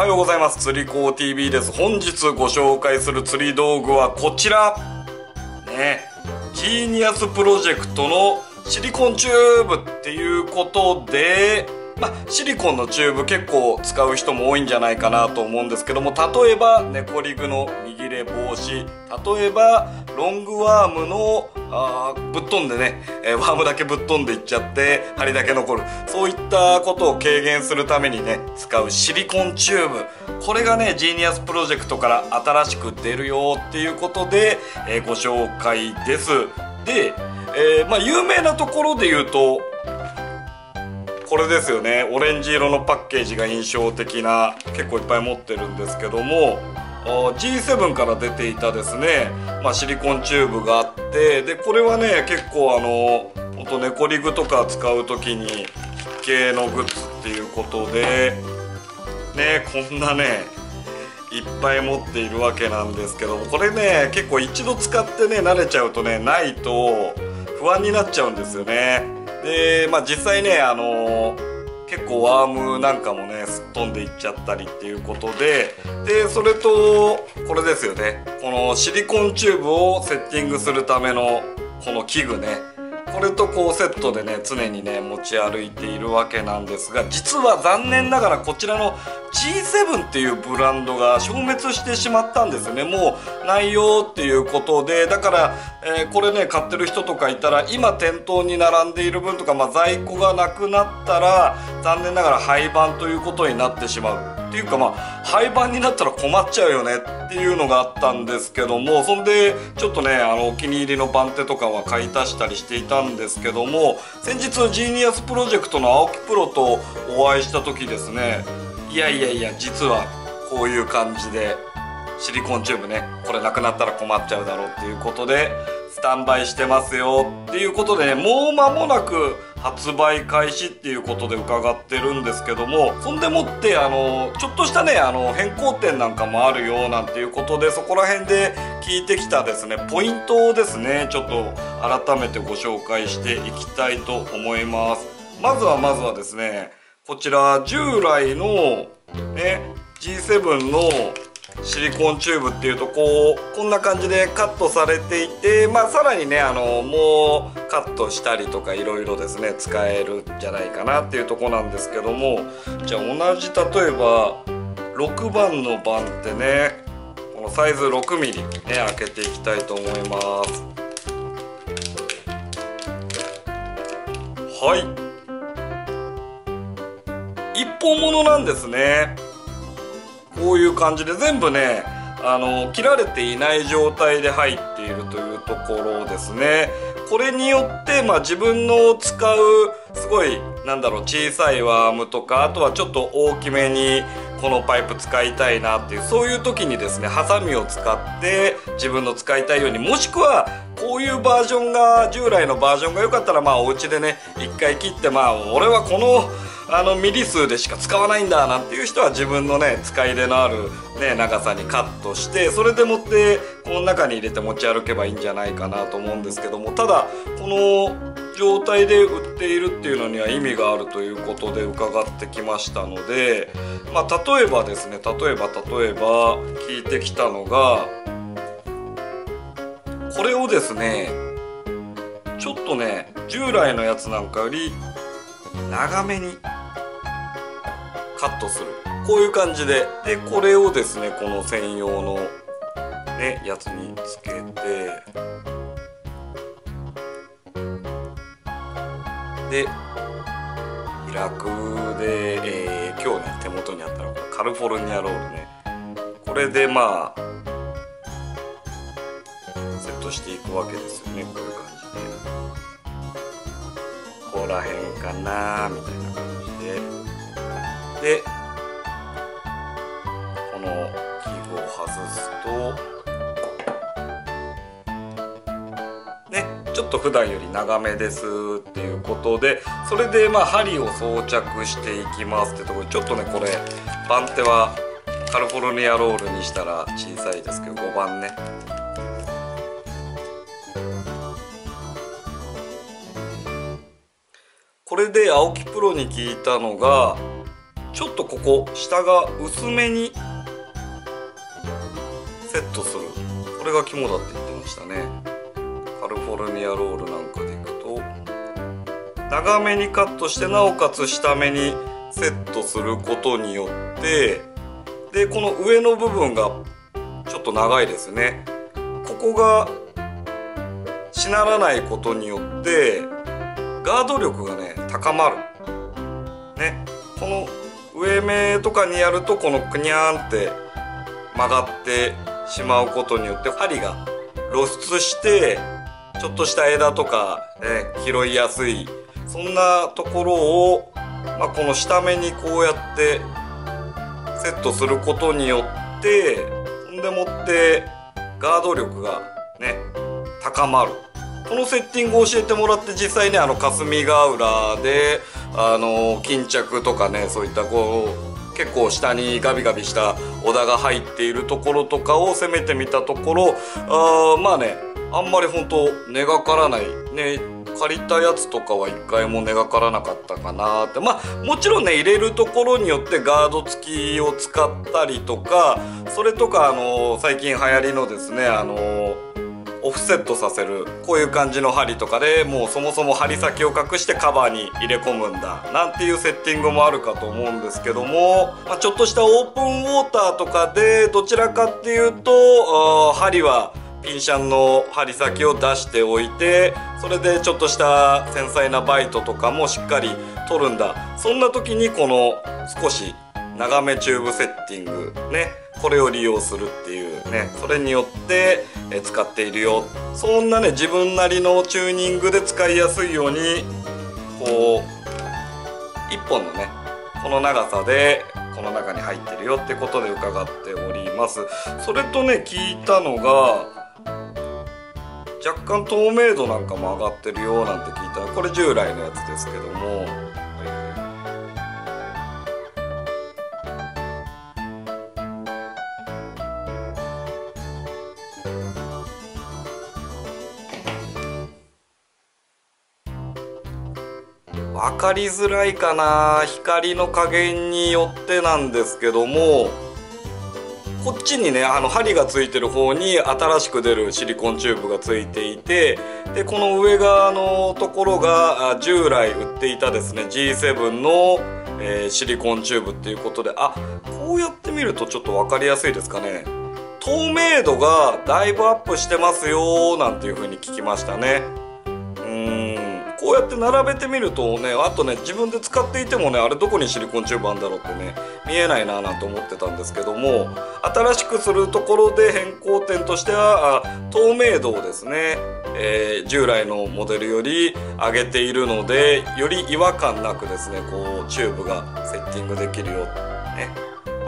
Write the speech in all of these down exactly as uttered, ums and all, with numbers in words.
はようございます。釣りこう ティーブイ です。本日ご紹介する釣り道具はこちらね、ジーニアスプロジェクトのシリコンチューブっていうことで、まあ、シリコンのチューブ結構使う人も多いんじゃないかなと思うんですけども、例えばネコリグの握れ防止、例えばロングワームのあーぶっ飛んでね、えー、ワームだけぶっ飛んでいっちゃって針だけ残る、そういったことを軽減するためにね使うシリコンチューブ、これがねジーニアスプロジェクトから新しく出るよっていうことで、えー、ご紹介です。で、えー、まあ有名なところで言うとこれですよね。オレンジ色のパッケージが印象的な、結構いっぱい持ってるんですけども、ジーセブン から出ていたですね、まあ、シリコンチューブがあって、でこれはね結構あのほんとネコリグとか使う時に必見のグッズっていうことでね、こんなねいっぱい持っているわけなんですけど、これね結構一度使ってね慣れちゃうとねないと不安になっちゃうんですよね。で、まあ、実際ねあの結構ワームなんかもねすっ飛んでいっちゃったりっていうことで、でそれとこれですよね、このシリコンチューブをセッティングするためのこの器具ね、これとこうセットでね常にね持ち歩いているわけなんですが、実は残念ながらこちらの ジーセブン っていうブランドが消滅してしまったんですよね。もうないよっていうことで、だから、えー、これね買ってる人とかいたら今店頭に並んでいる分とか、まあ、在庫がなくなったら残念ながら廃盤ということになってしまう。っていうかまあ廃盤になったら困っちゃうよねっていうのがあったんですけども、そんでちょっとねあのお気に入りの番手とかは買い足したりしていたんですけども、先日ジーニアスプロジェクトの青木プロとお会いした時ですね、いやいやいや実はこういう感じでシリコンチューブね、これなくなったら困っちゃうだろうっていうことでスタンバイしてますよっていうことでね、もう間もなく発売開始っていうことで伺ってるんですけども、そんでもってあのちょっとしたねあの変更点なんかもあるよなんていうことで、そこら辺で聞いてきたですねポイントをですねちょっと改めてご紹介していきたいと思います。まずはまずはですね、こちら従来の、ね、ジーセブン のシリコンチューブっていうとこうこんな感じでカットされていて、まあさらにねあのもうカットしたりとかいろいろですね使えるんじゃないかなっていうとこなんですけども、じゃあ同じ例えばろくばんの番手ね、このサイズ ろくミリ ね開けていきたいと思います。はい、いっぽんものなんですね。こういう感じで全部ねあの切られていない状態で入っているというところですね。これによって、まあ、自分の使うすごいなんだろう小さいワームとか、あとはちょっと大きめにこのパイプ使いたいなっていう、そういう時にですねハサミを使って自分の使いたいように、もしくはこういうバージョンが従来のバージョンが良かったら、まあお家でね一回切って、まあ俺はこのあのミリ数でしか使わないんだなんていう人は自分のね使い入れのある、ね、長さにカットして、それでもってこの中に入れて持ち歩けばいいんじゃないかなと思うんですけども、ただこの状態で売っているっていうのには意味があるということで伺ってきましたので、まあ、例えばですね例えば例えば聞いてきたのが、これをですねちょっとね従来のやつなんかより長めにカットする、こういう感じで、でこれをですねこの専用の、ね、やつにつけて、で開くで、えー、今日ね手元にあったのがカリフォルニアロールね、これでまあセットしていくわけですよね。こういう感じでここら辺かなみたいな感じで、でこの器具を外すとねちょっと普段より長めですっていうことで、それでまあ針を装着していきますってところで、ちょっとねこれ番手はカリフォルニアロールにしたら小さいですけどごばんね。これで青木プロに聞いたのが、ちょっとここ下が薄めにセットする、これが肝だって言ってましたね。カリフォルニアロールなんかでいくと長めにカットして、なおかつ下めにセットすることによって、でこの上の部分がちょっと長いですね。ここがしならないことによってガード力がね高まるね。この上目とかにやるとこのくにゃーんって曲がってしまうことによって針が露出してちょっとした枝とか、ね、拾いやすい、そんなところを、まあ、この下目にこうやってセットすることによって、そんでもってガード力がね高まる。このセッティングを教えてもらって、実際ねあの霞ヶ浦であの巾着とかね、そういったこう結構下にガビガビした小田が入っているところとかを攻めてみたところ、あーまあねあんまり本当根がからないね。借りたやつとかは一回も根がからなかったかなーって。まあもちろんね入れるところによってガード付きを使ったりとか、それとかあのー、最近流行りのですねあのーオフセットさせるこういう感じの針とかで、もうそもそも針先を隠してカバーに入れ込むんだなんていうセッティングもあるかと思うんですけども、まあ、ちょっとしたオープンウォーターとかでどちらかっていうと針はピンシャンの針先を出しておいて、それでちょっとした繊細なバイトとかもしっかり取るんだ、そんな時にこの少し長めチューブセッティングね、これを利用するっていうね、それによって使っているよ。そんなね自分なりのチューニングで使いやすいように、こういっぽんのねこの長さでこの中に入ってるよってことで伺っております。それとね聞いたのが、若干透明度なんかも上がってるよなんて聞いた。これ従来のやつですけども、分かりづらいかな、光の加減によってなんですけども、こっちにねあの針がついてる方に新しく出るシリコンチューブがついていて、でこの上側のところが従来売っていたですね ジーセブン の、えー、シリコンチューブっていうことで、あこうやって見るとちょっと分かりやすいですかね。透明度がだいぶアップしてますよなんていう風に聞きましたね。うーん、こうやって並べてみるとね、あとね自分で使っていてもね、あれどこにシリコンチューブあんだろうってね見えないなぁなんて思ってたんですけども、新しくするところで変更点としては透明度をですね、えー、従来のモデルより上げているので、より違和感なくですねこうチューブがセッティングできるよ、ね、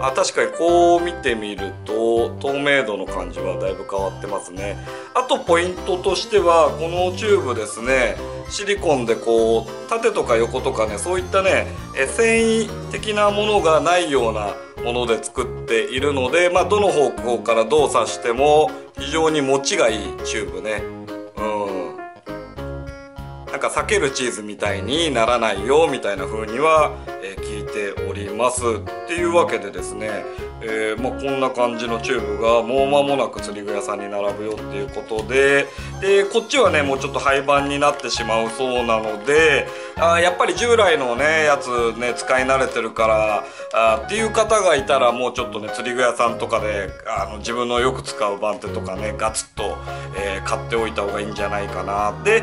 あ確かにこう見てみると透明度の感じはだいぶ変わってますね。あとポイントとしては、このチューブですねシリコンでこう縦とか横とかね、そういったね繊維的なものがないようなもので作っているので、まあ、どの方向から動作しても非常に持ちがいいチューブね。うん、なんか裂けるチーズみたいにならないよみたいな風には、えー、聞いております。っていうわけでですね、えーまあ、こんな感じのチューブがもう間もなく釣り具屋さんに並ぶよっていうことで、でこっちはねもうちょっと廃盤になってしまうそうなので、あやっぱり従来のねやつね使い慣れてるからあっていう方がいたら、もうちょっとね釣り具屋さんとかであの自分のよく使う番手とかねガツッと、えー、買っておいた方がいいんじゃないかな。で、え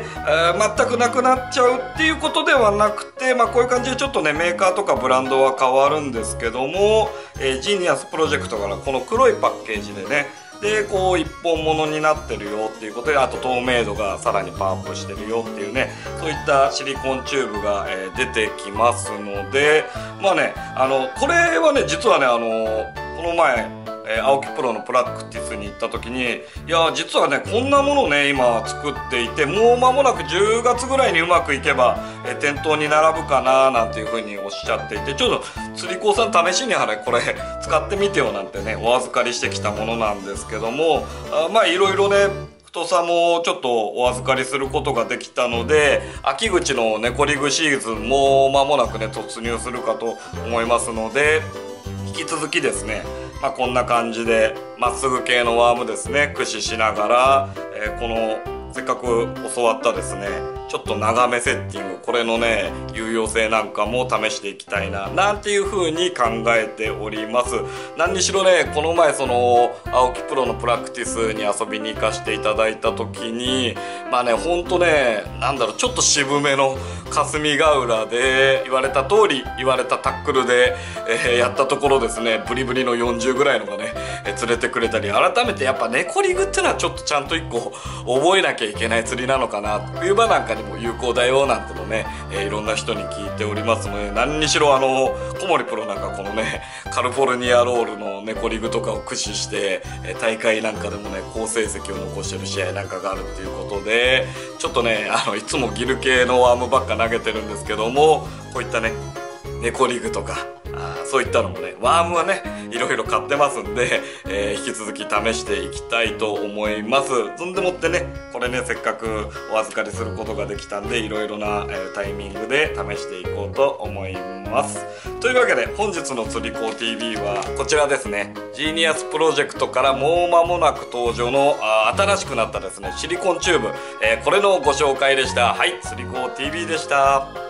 ー、全くなくなっちゃうっていうことではなくて、まあ、こういう感じでちょっとねメーカーとかブランドは変わるんですけども、えー、ジニアスプロジェクトからこの黒いパッケージでね、でこう一本物になってるよっていうことで、あと透明度がさらにパワーアップしてるよっていうね、そういったシリコンチューブが、えー、出てきますので、まあねあのこれはね実はねあのこの前、えー、青木プロのプラクティスに行った時に、いや実はねこんなものね今作っていて、もう間もなくじゅうがつぐらいにうまくいけば、えー、店頭に並ぶかななんていうふうにおっしゃっていて、ちょっと釣り子さん試しにあれこれ使ってみてよなんてねお預かりしてきたものなんですけども、あまあいろいろね太さもちょっとお預かりすることができたので、秋口の猫リグシーズンも間もなくね突入するかと思いますので、引き続きですね、まあ、こんな感じでまっすぐ系のワームですね駆使しながら、えー、このせっかく教わったですねちょっと長めセッティング、これのね有用性なんかも試していきたいななんていう風に考えております。何にしろねこの前その青木プロのプラクティスに遊びに行かせていただいた時に、まあねほんとねなんだろうちょっと渋めの霞ヶ浦で言われた通り言われたタックルで、えー、やったところですねブリブリのよんじゅうぐらいのがね、えー、連れてくれたり、改めてやっぱ猫リグってのはちょっとちゃんといっこ覚えなきゃいけない釣りなのかな、冬場なんかにも有効だよなんてのね、えー、いろんな人に聞いておりますので、何にしろあの小森プロなんかこのねカリフォルニアロールの猫リグとかを駆使して、えー、大会なんかでもね好成績を残してる試合なんかがあるっていうことで、ちょっとねあのいつもギル系のワームばっか投げてるんですけども、こういったね猫リグとかあそういったのもねワームはねいろいろ買ってますんで、えー、引き続き試していきたいと思います。そんでもってねこれねせっかくお預かりすることができたんでいろいろな、えー、タイミングで試していこうと思います。というわけで本日の釣り子 ティーブイ はこちらですね、ジーニアスプロジェクトからもう間もなく登場のあ新しくなったですねシリコンチューブ、えー、これのご紹介でした。はい、釣り子 ティーブイ でした。